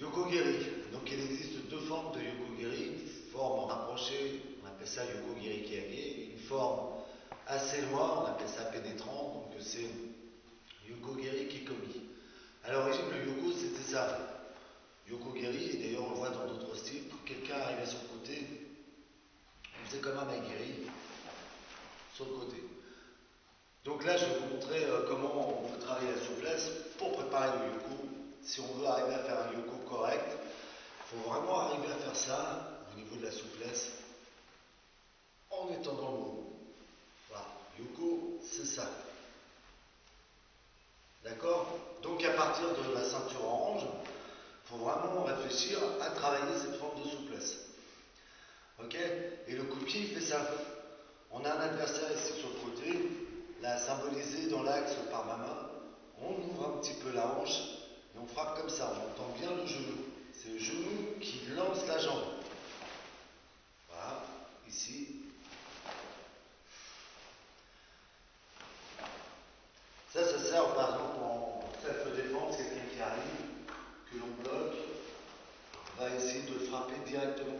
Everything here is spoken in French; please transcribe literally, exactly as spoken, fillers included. Yoko geri. Donc il existe deux formes de yoko geri, une forme rapprochée, on appelle ça yoko geri keage, une forme assez loin, on appelle ça pénétrante, donc c'est yoko geri kekomi. À l'origine, le yoko c'était ça, yoko geri, et d'ailleurs on le voit dans d'autres styles, quand quelqu'un arrive à son côté, on faisait comme un mae geri sur le côté. Donc là je vais vous montrer comment on peut travailler la souplesse pour préparer le yoko. Si on veut arriver à faire un yoko correct, il faut vraiment arriver à faire ça au niveau de la souplesse en étant dans le mouvement. Voilà, yoko, c'est ça. D'accord? Donc à partir de la ceinture orange, il faut vraiment réfléchir à travailler cette forme de souplesse. Ok? Et le coup de pied, il fait ça. On a un adversaire ici sur le côté, là symbolisé dans l'axe par ma main. On ouvre un petit peu la hanche. Et on frappe comme ça, on entend bien le genou. C'est le genou qui lance la jambe. Voilà, ici. Ça, ça sert par exemple en self-défense, quelqu'un qui arrive, que l'on bloque, on va essayer de le frapper directement.